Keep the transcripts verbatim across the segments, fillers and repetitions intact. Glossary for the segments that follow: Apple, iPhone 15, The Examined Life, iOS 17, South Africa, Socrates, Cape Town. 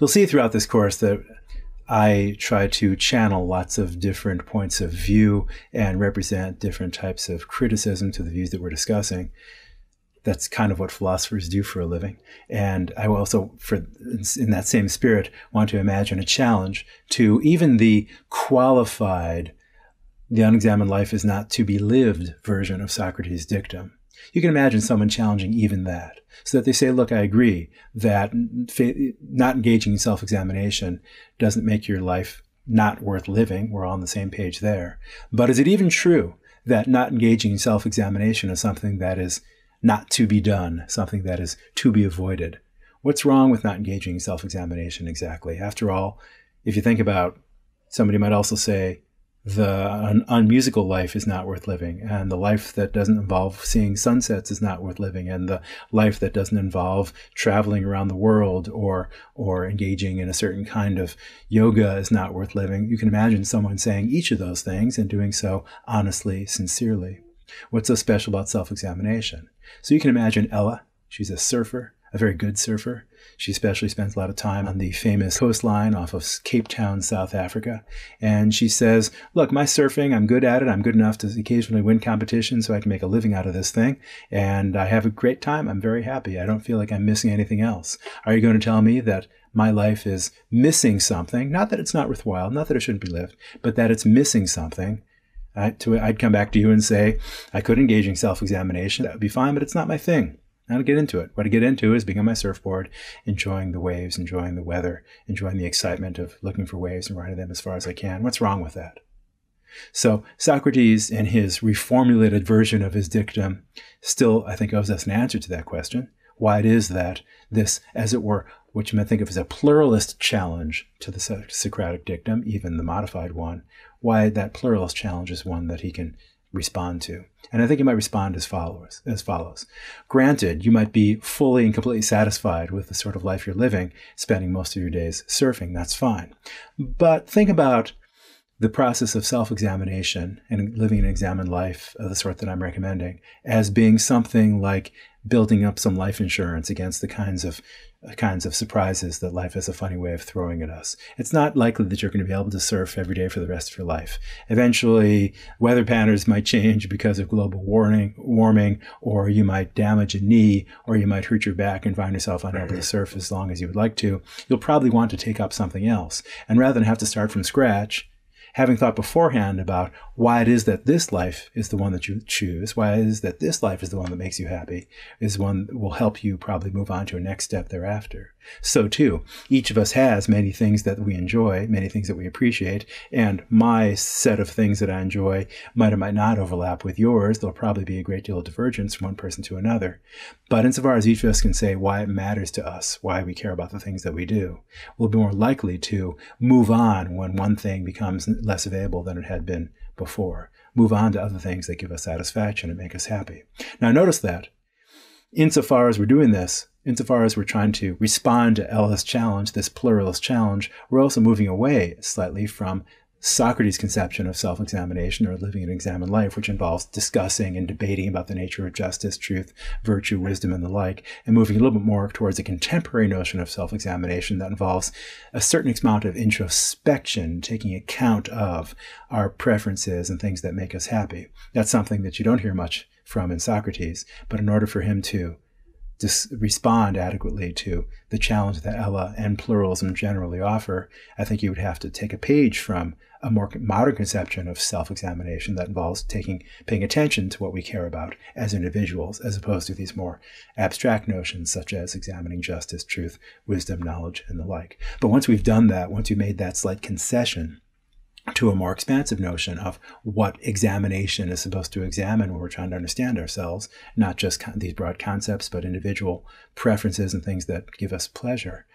you'll see throughout this course that I try to channel lots of different points of view and represent different types of criticism to the views that we're discussing. That's kind of what philosophers do for a living. And I also, for in that same spirit, want to imagine a challenge to even the qualified, the unexamined life is not to be lived version of Socrates' dictum. You can imagine someone challenging even that, so that they say, look, I agree that not engaging in self-examination doesn't make your life not worth living. We're all on the same page there. But is it even true that not engaging in self-examination is something that is not to be done, something that is to be avoided? What's wrong with not engaging in self-examination exactly? After all, if you think about, somebody might also say, the unmusical life is not worth living, and the life that doesn't involve seeing sunsets is not worth living, and the life that doesn't involve traveling around the world or or engaging in a certain kind of yoga is not worth living. You can imagine someone saying each of those things and doing so honestly, sincerely. What's so special about self-examination? So you can imagine Ella, she's a surfer, a very good surfer. She especially spends a lot of time on the famous coastline off of Cape Town, South Africa. And she says, look, my surfing, I'm good at it. I'm good enough to occasionally win competitions so I can make a living out of this thing. And I have a great time. I'm very happy. I don't feel like I'm missing anything else. Are you going to tell me that my life is missing something? Not that it's not worthwhile, not that it shouldn't be lived, but that it's missing something. I, to, I'd come back to you and say, I could engage in self-examination. That would be fine, but it's not my thing. I don't get into it. What I get into is being on my surfboard, enjoying the waves, enjoying the weather, enjoying the excitement of looking for waves and riding them as far as I can. What's wrong with that? So Socrates, in his reformulated version of his dictum, still, I think, owes us an answer to that question. Why it is that this, as it were, what you might think of as a pluralist challenge to the Socratic dictum, even the modified one, why that pluralist challenge is one that he can respond to. And I think you might respond as followers, as follows. Granted, you might be fully and completely satisfied with the sort of life you're living, spending most of your days surfing, that's fine. But think about the process of self-examination and living an examined life of the sort that I'm recommending as being something like building up some life insurance against the kinds of kinds of surprises that life has a funny way of throwing at us. It's not likely that you're going to be able to surf every day for the rest of your life. Eventually, weather patterns might change because of global warming, warming, or you might damage a knee, or you might hurt your back and find yourself unable to surf as long as you would like to. You'll probably want to take up something else. And rather than have to start from scratch, having thought beforehand about why it is that this life is the one that you choose, why it is that this life is the one that makes you happy, is one that will help you probably move on to a next step thereafter. So too, each of us has many things that we enjoy, many things that we appreciate, and my set of things that I enjoy might or might not overlap with yours. There'll probably be a great deal of divergence from one person to another. But insofar as each of us can say why it matters to us, why we care about the things that we do, we'll be more likely to move on when one thing becomes less available than it had been before. Move on to other things that give us satisfaction and make us happy. Now notice that insofar as we're doing this, insofar as we're trying to respond to Ella's challenge, this pluralist challenge, we're also moving away slightly from Socrates' conception of self-examination or living an examined life, which involves discussing and debating about the nature of justice, truth, virtue, wisdom, and the like, and moving a little bit more towards a contemporary notion of self-examination that involves a certain amount of introspection, taking account of our preferences and things that make us happy. That's something that you don't hear much from in Socrates, but in order for him to Dis- respond adequately to the challenge that Ella and pluralism generally offer, I think you would have to take a page from a more modern conception of self-examination that involves taking, paying attention to what we care about as individuals, as opposed to these more abstract notions such as examining justice, truth, wisdom, knowledge, and the like. But once we've done that, once you've made that slight concession to a more expansive notion of what examination is supposed to examine when we're trying to understand ourselves, not just con- these broad concepts, but individual preferences and things that give us pleasure,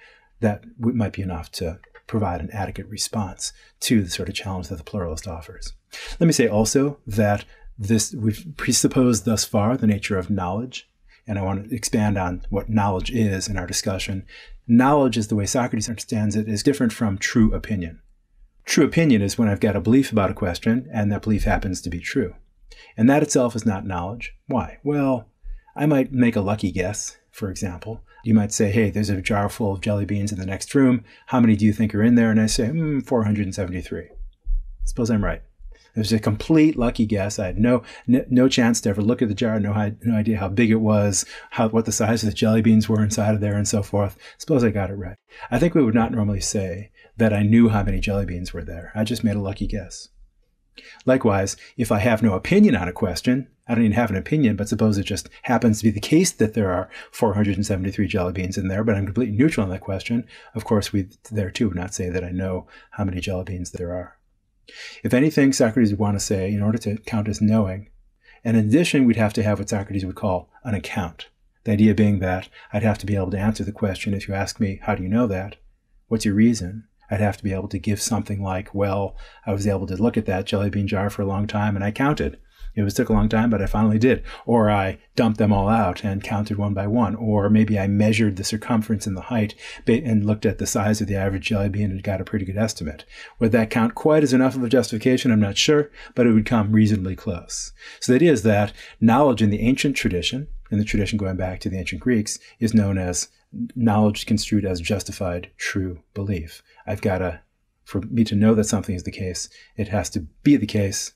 that w- might be enough to provide an adequate response to the sort of challenge that the pluralist offers. Let me say also that this, we've presupposed thus far the nature of knowledge, and I want to expand on what knowledge is in our discussion. Knowledge, is the way Socrates understands it, is different from true opinion. True opinion is when I've got a belief about a question, and that belief happens to be true. And that itself is not knowledge. Why? Well, I might make a lucky guess, for example. You might say, hey, there's a jar full of jelly beans in the next room. How many do you think are in there? And I say, hmm, four hundred seventy-three. Suppose I'm right. It was a complete lucky guess. I had no no chance to ever look at the jar, no, no idea how big it was, how what the size of the jelly beans were inside of there, and so forth. Suppose I got it right. I think we would not normally say that I knew how many jelly beans were there. I just made a lucky guess. Likewise, if I have no opinion on a question, I don't even have an opinion, but suppose it just happens to be the case that there are four hundred seventy-three jelly beans in there, but I'm completely neutral on that question, of course we there too would not say that I know how many jelly beans there are. If anything, Socrates would want to say, in order to count as knowing, and in addition, we'd have to have what Socrates would call an account. The idea being that I'd have to be able to answer the question, if you ask me, how do you know that? What's your reason? I'd have to be able to give something like, well, I was able to look at that jelly bean jar for a long time and I counted. It was, took a long time, but I finally did. Or I dumped them all out and counted one by one. Or maybe I measured the circumference and the height and looked at the size of the average jelly bean and got a pretty good estimate. Would that count quite as enough of a justification? I'm not sure, but it would come reasonably close. So the idea is that knowledge in the ancient tradition, in the tradition going back to the ancient Greeks, is known as knowledge construed as justified true belief. I've got to, for me to know that something is the case, it has to be the case.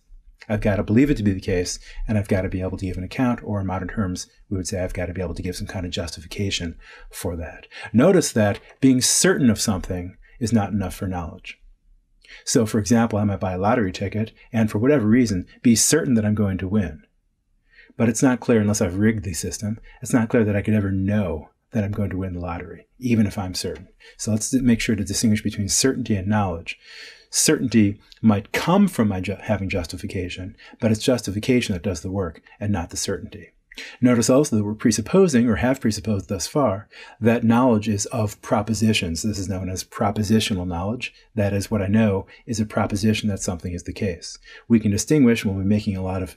I've got to believe it to be the case, and I've got to be able to give an account, or in modern terms, we would say I've got to be able to give some kind of justification for that. Notice that being certain of something is not enough for knowledge. So, for example, I might buy a lottery ticket, and for whatever reason, be certain that I'm going to win. But it's not clear, unless I've rigged the system, it's not clear that I could ever know that I'm going to win the lottery, even if I'm certain. So let's make sure to distinguish between certainty and knowledge. Certainty might come from my ju- having justification, but it's justification that does the work and not the certainty. Notice also that we're presupposing, or have presupposed thus far, that knowledge is of propositions. This is known as propositional knowledge. That is, what I know is a proposition that something is the case. We can distinguish, when we're making a lot of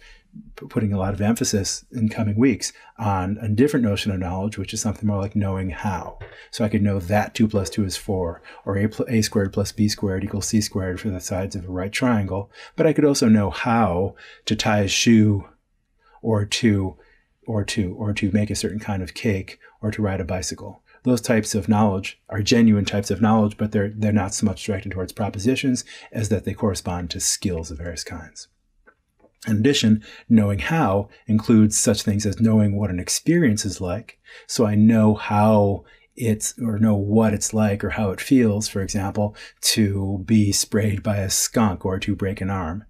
putting a lot of emphasis in coming weeks on a different notion of knowledge, which is something more like knowing how. So I could know that two plus two is four, or a, pl- a squared plus b squared equals c squared for the sides of a right triangle. But I could also know how to tie a shoe, or to, or to, or to make a certain kind of cake, or to ride a bicycle. Those types of knowledge are genuine types of knowledge, but they're, they're not so much directed towards propositions as that they correspond to skills of various kinds. In addition, knowing how includes such things as knowing what an experience is like. So I know how it's, or know what it's like, or how it feels, for example, to be sprayed by a skunk or to break an arm,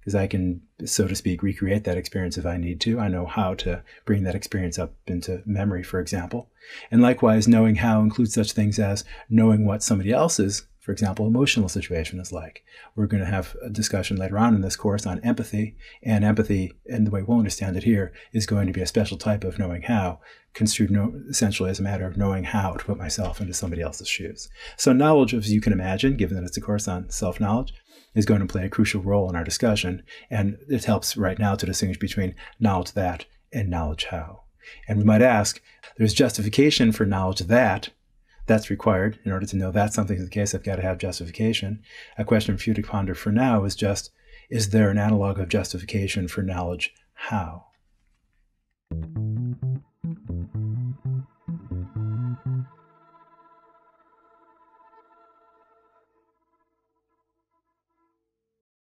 because I can, so to speak, recreate that experience if I need to. I know how to bring that experience up into memory, for example. And likewise, knowing how includes such things as knowing what somebody else's, for example, emotional situation is like. We're going to have a discussion later on in this course on empathy, and empathy, and the way we'll understand it here, is going to be a special type of knowing how, construed no, essentially as a matter of knowing how to put myself into somebody else's shoes. So knowledge, as you can imagine, given that it's a course on self-knowledge, is going to play a crucial role in our discussion, and it helps right now to distinguish between knowledge that and knowledge how. And we might ask, there's justification for knowledge that, that's required. In order to know that something's the case, I've got to have justification. A question for you to ponder for now is just, is there an analog of justification for knowledge how?